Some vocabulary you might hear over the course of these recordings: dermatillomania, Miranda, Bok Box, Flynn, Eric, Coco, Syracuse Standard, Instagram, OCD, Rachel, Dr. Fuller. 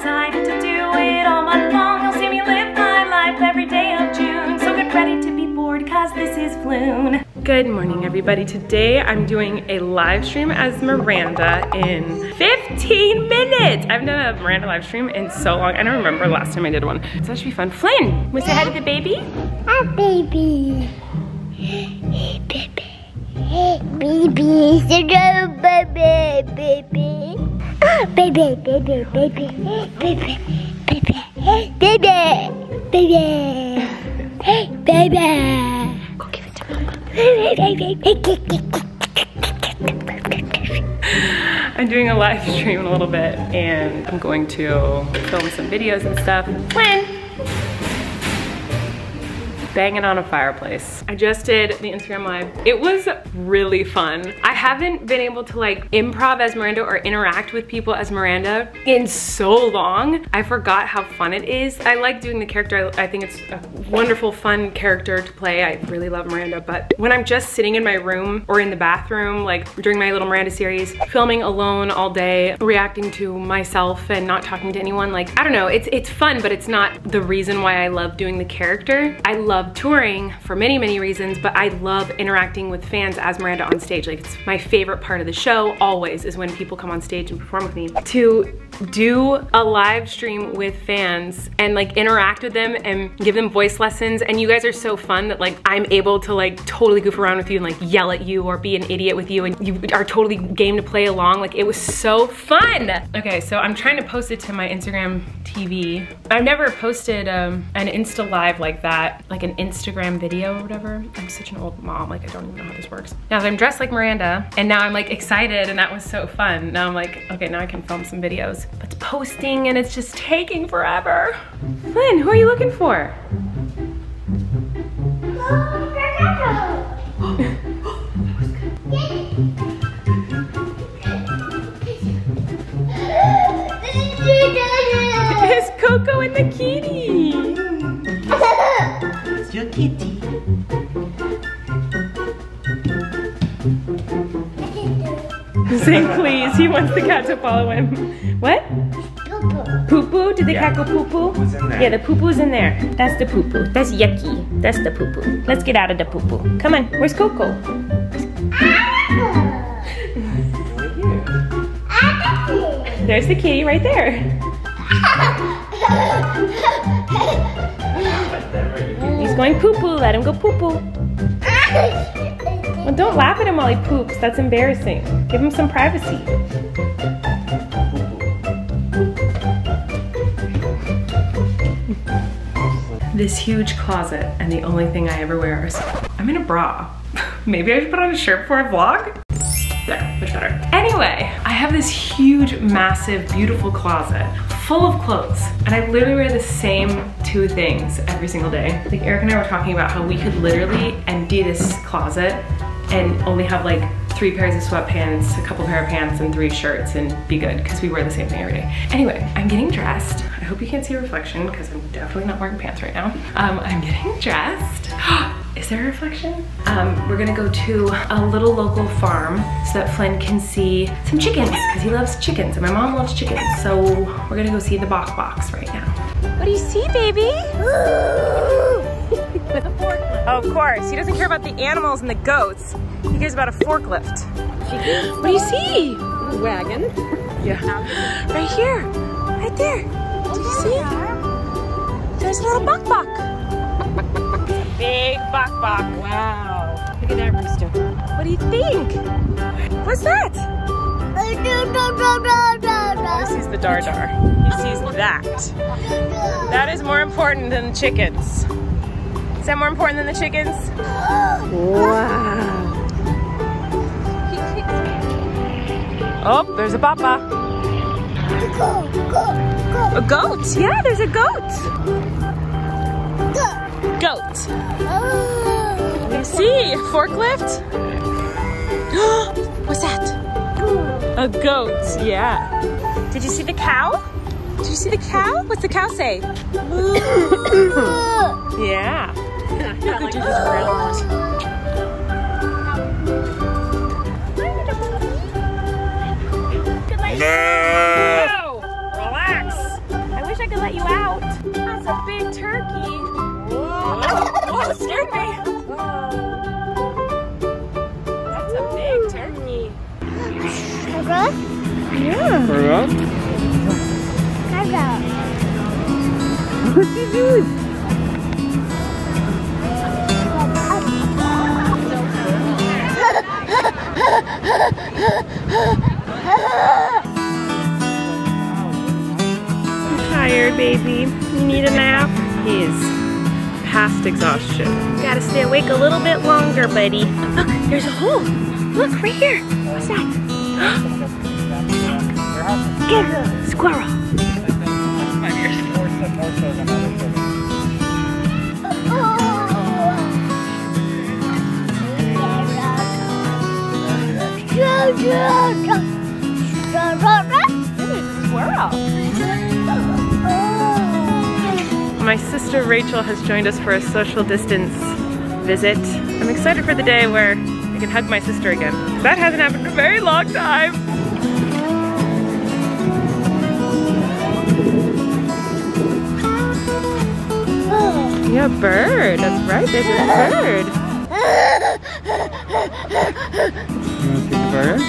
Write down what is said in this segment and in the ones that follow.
decided to do it all month long. You'll see me live my life every day of June. So get ready to be bored, cause this is Floon. Good morning, everybody. Today I'm doing a live stream as Miranda in 15 minutes. I haven't done a Miranda live stream in so long. I don't remember the last time I did one. So that should be fun. Flynn, wanna say hi to the baby? Hi, baby. Hey, baby. Hey, baby. Hey, baby. Baby, baby, baby, baby, baby, baby, baby, baby. Go give it to Mama. I'm doing a live stream in a little bit, and I'm going to film some videos and stuff. When? Banging on a fireplace. I just did the Instagram live. It was really fun. I haven't been able to like improv as Miranda or interact with people as Miranda in so long. I forgot how fun it is. I like doing the character. I think it's a wonderful, fun character to play. I really love Miranda, but when I'm just sitting in my room or in the bathroom, like during my little Miranda series, filming alone all day, reacting to myself and not talking to anyone, like, I don't know, it's fun, but it's not the reason why I love doing the character. I love touring for many, many reasons, but I love interacting with fans as Miranda on stage. Like, it's my favorite part of the show always is when people come on stage and perform with me. To do a live stream with fans and like interact with them and give them voice lessons, and you guys are so fun that like I'm able to like totally goof around with you and like yell at you or be an idiot with you, and you are totally game to play along. Like, it was so fun. Okay, so I'm trying to post it to my Instagram TV. I've never posted an Insta live like that, like an Instagram video or whatever. I'm such an old mom, like I don't even know how this works. Now that I'm dressed like Miranda, and now I'm like excited, and that was so fun. Now I'm like, okay, now I can film some videos. But posting and it's just taking forever. Flynn, who are you looking for? It's Coco and the kitty. It's your kitty. Saying please, he wants the cat to follow him. What? Poo-poo? Did the cat go poo-poo? Yeah, the poo-poo's in there. That's the poo-poo. That's yucky. That's the poo-poo. Let's get out of the poo-poo. Come on, where's Coco? There's the kitty right there. He's going poo-poo. Let him go poo-poo. Well, don't laugh at him while he poops. That's embarrassing. Give him some privacy. This huge closet, and the only thing I ever wear is... I'm in a bra. Maybe I should put on a shirt for a vlog? There, much better. Anyway, I have this huge, massive, beautiful closet full of clothes, and I literally wear the same two things every single day. Like, Eric and I were talking about how we could literally empty this closet and only have like 3 pairs of sweatpants, a couple pair of pants, and 3 shirts and be good, because we wear the same thing every day. Anyway, I'm getting dressed. I hope you can't see a reflection, because I'm definitely not wearing pants right now. I'm getting dressed. Is there a reflection? We're gonna go to a little local farm so that Flynn can see some chickens, because he loves chickens and my mom loves chickens. So we're gonna go see the Bok Box right now. What do you see, baby? With a forklift. Oh, of course, he doesn't care about the animals and the goats. He cares about a forklift. What do you see? A wagon. Yeah. Right here, right there. Do you see? There's a little Bok Box. Big Bok Box. Wow. Look at that rooster. What do you think? What's that? He sees the dar-dar. He sees that. That is more important than chickens. Is that more important than the chickens? Wow. Oh, there's a papa. A goat. Yeah, there's a goat. Goat. Oh. You see? Forklift? What's that? A goat, yeah. Did you see the cow? Did you see the cow? What's the cow say? Yeah. Look at you just ground. No! Relax. turkey. That's a big turkey. For us? Yeah. For us? Look what she's doing. I'm tired, baby. You need a nap? He's past exhaustion. Gotta stay awake a little bit longer, buddy. Look, there's a hole. Look, right here. What's that? Get her, squirrel. My sister Rachel has joined us for a social distance visit. I'm excited for the day where I can hug my sister again. That hasn't happened in a very long time. Yeah, bird. That's right, baby. Bird.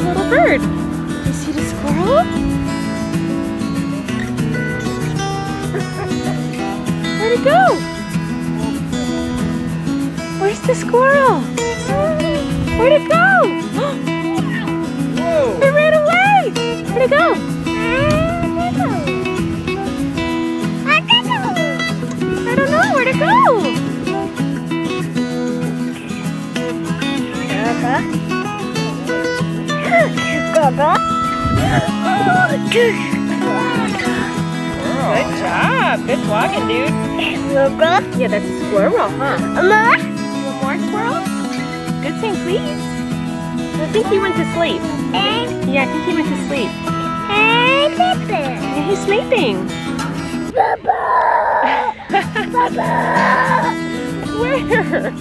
You want to see the bird? It's a little bird. You see the squirrel? Where'd it go? Where's the squirrel? Where'd it go? Whoa. It ran away! Where'd it go? I don't know where to go. Good job. Good walking, dude. Squirrel? Yeah, that's a squirrel, huh? More? You want more squirrels? Good thing, please. I think he went to sleep. And? Yeah, I think he went to sleep. And sleeping. Yeah, he's sleeping. Bubba! Bubba! Where?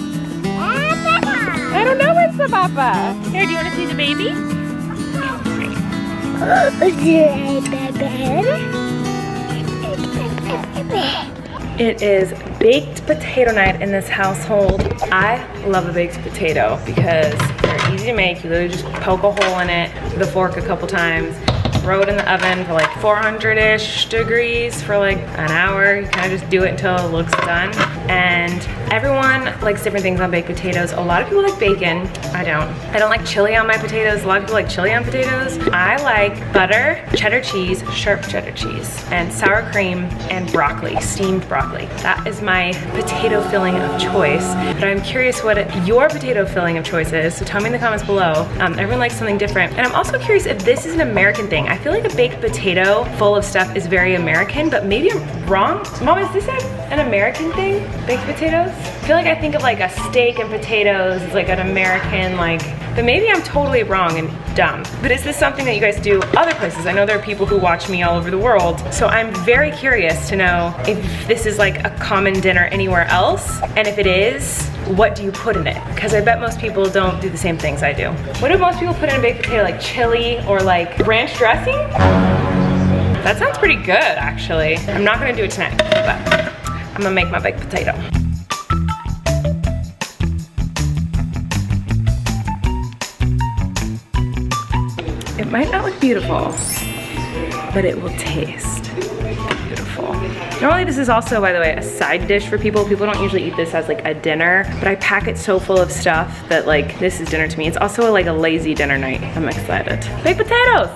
Bubba! I don't know where's the papa. Here, do you want to see the baby? Baby. It is baked potato night in this household. I love a baked potato because they're easy to make. You literally just poke a hole in it with a fork a couple times, throw it in the oven for like 400-ish degrees for like an hour. You kind of just do it until it looks done. And everyone likes different things on baked potatoes. A lot of people like bacon. I don't. I don't like chili on my potatoes. A lot of people like chili on potatoes. I like butter, cheddar cheese, sharp cheddar cheese, and sour cream and broccoli, steamed broccoli. That is my potato filling of choice. But I'm curious what your potato filling of choice is, so tell me in the comments below. Everyone likes something different. And I'm also curious if this is an American thing. I feel like a baked potato full of stuff is very American, but maybe I'm wrong. Mom, is this an American thing? Baked potatoes? I feel like I think of like a steak and potatoes as like an American but maybe I'm totally wrong and dumb. But is this something that you guys do other places? I know there are people who watch me all over the world, so I'm very curious to know if this is like a common dinner anywhere else, and if it is, what do you put in it? Because I bet most people don't do the same things I do. What do most people put in a baked potato, like chili or like ranch dressing? That sounds pretty good, actually. I'm not gonna do it tonight, but I'm gonna make my baked potato. It might not look beautiful, but it will taste beautiful. Normally this is also, by the way, a side dish for people. People don't usually eat this as like a dinner, but I pack it so full of stuff that like this is dinner to me. It's also like a lazy dinner night. I'm excited. Baked potatoes!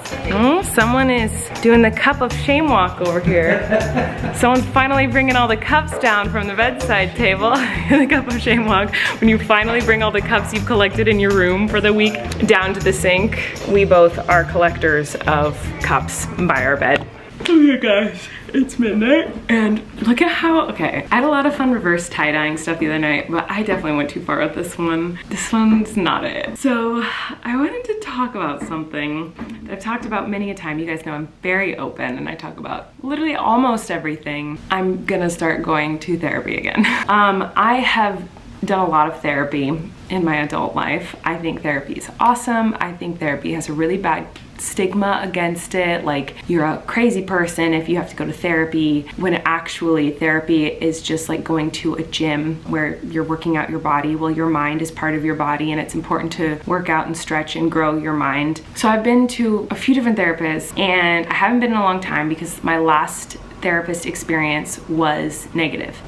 Someone is doing the cup of shame walk over here. Someone's finally bringing all the cups down from the bedside table. The cup of shame walk. When you finally bring all the cups you've collected in your room for the week down to the sink. We both are collectors of cups by our bed. Okay guys, it's midnight and look at how, okay, I had a lot of fun reverse tie-dyeing stuff the other night, but I definitely went too far with this one. This one's not it. So I wanted to talk about something that I've talked about many a time. You guys know I'm very open and I talk about literally almost everything. I'm gonna start going to therapy again. I have done a lot of therapy in my adult life. I think therapy is awesome. I think therapy has a really bad stigma against it, like you're a crazy person if you have to go to therapy, when actually therapy is just like going to a gym where you're working out your body. Well, your mind is part of your body, and it's important to work out and stretch and grow your mind. So I've been to a few different therapists, and I haven't been in a long time because my last therapist experience was negative.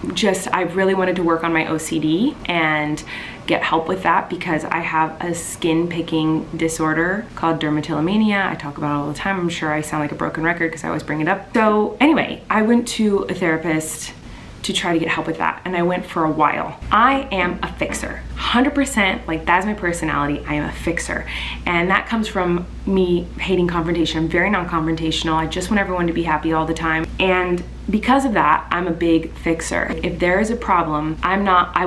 I really wanted to work on my OCD and get help with that because I have a skin picking disorder called dermatillomania. I talk about it all the time. I'm sure I sound like a broken record because I always bring it up. So anyway, I went to a therapist to try to get help with that, and I went for a while. I am a fixer, 100%, like that's my personality. I am a fixer, and that comes from me hating confrontation. I'm very non-confrontational. I just want everyone to be happy all the time, and because of that, I'm a big fixer. If there is a problem, I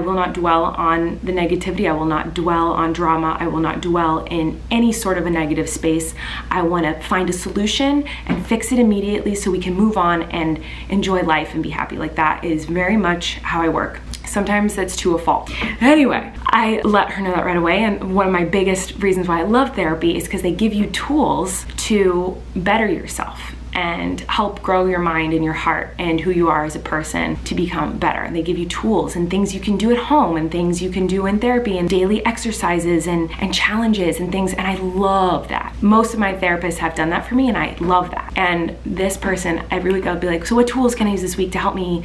will not dwell on the negativity. I will not dwell on drama. I will not dwell in any sort of a negative space. I want to find a solution and fix it immediately so we can move on and enjoy life and be happy. Like that is very much how I work. Sometimes that's to a fault. Anyway, I let her know that right away, and one of my biggest reasons why I love therapy is because they give you tools to better yourself and help grow your mind and your heart and who you are as a person to become better. And they give you tools and things you can do at home and things you can do in therapy and daily exercises and challenges and things, and I love that. Most of my therapists have done that for me, and I love that. And this person, every week I'll be like, so what tools can I use this week to help me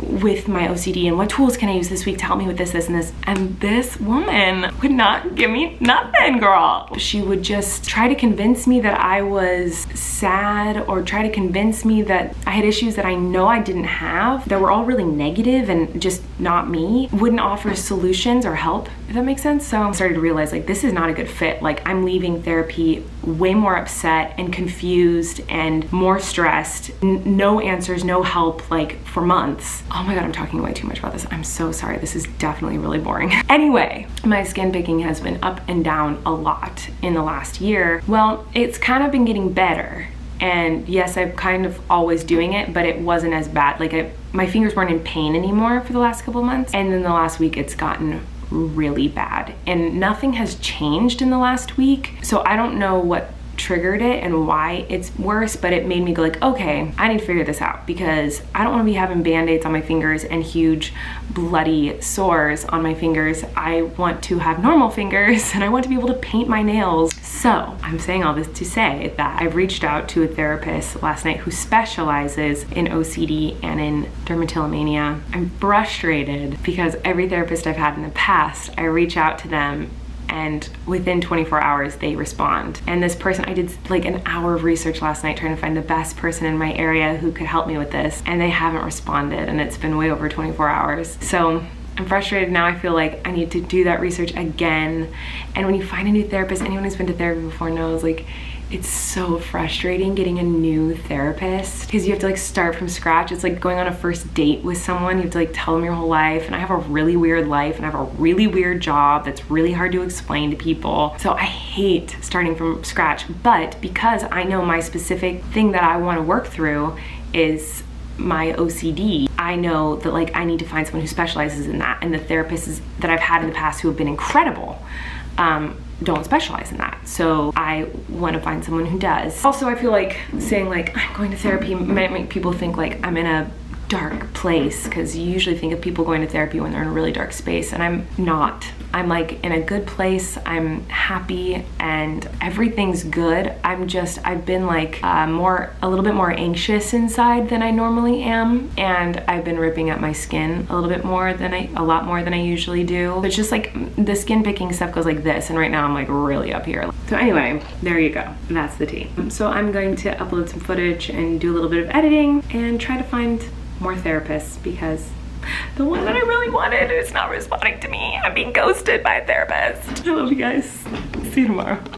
with my OCD, and what tools can I use this week to help me with this, this, and this? And this woman would not give me nothing, girl. She would just try to convince me that I was sad, or try to convince me that I had issues that I know I didn't have, that were all really negative and just not me. Wouldn't offer solutions or help, if that makes sense. So I started to realize, like, this is not a good fit. Like, I'm leaving therapy way more upset and confused and more stressed. No answers, no help, like for months. Oh my God, I'm talking way too much about this. I'm so sorry. This is definitely really boring. Anyway, my skin picking has been up and down a lot in the last year. Well, it's kind of been getting better. And yes, I'm kind of always doing it, but it wasn't as bad. Like my fingers weren't in pain anymore for the last couple of months. And then the last week it's gotten really bad, and nothing has changed in the last week. So I don't know what triggered it and why it's worse, but it made me go like, okay, I need to figure this out because I don't want to be having band-aids on my fingers and huge bloody sores on my fingers. I want to have normal fingers, and I want to be able to paint my nails. So I'm saying all this to say that I reached out to a therapist last night who specializes in OCD and in dermatillomania. I'm frustrated because every therapist I've had in the past, I reach out to them and within 24 hours they respond. And this person, I did like an hour of research last night trying to find the best person in my area who could help me with this, and they haven't responded, and it's been way over 24 hours. So I'm frustrated now. I feel like I need to do that research again. And when you find a new therapist, anyone who's been to therapy before knows, like, it's so frustrating getting a new therapist because you have to like start from scratch. It's like going on a first date with someone. You have to like tell them your whole life, and I have a really weird life, and I have a really weird job that's really hard to explain to people. So I hate starting from scratch, but because I know my specific thing that I want to work through is my OCD, I know that like I need to find someone who specializes in that, and the therapists that I've had in the past who have been incredible don't specialize in that. So I want to find someone who does. Also, I feel like saying like I'm going to therapy might make people think like I'm in a dark place, because you usually think of people going to therapy when they're in a really dark space, and I'm not. I'm like in a good place. I'm happy and everything's good. I've been like a little bit more anxious inside than I normally am, and I've been ripping at my skin a lot more than I usually do. It's just like the skin picking stuff goes like this, and right now I'm like really up here. So anyway, there you go. That's the tea. So I'm going to upload some footage and do a little bit of editing and try to find more therapists, because the one that I really wanted is not responding to me. I'm being ghosted by a therapist. I love you guys. See you tomorrow.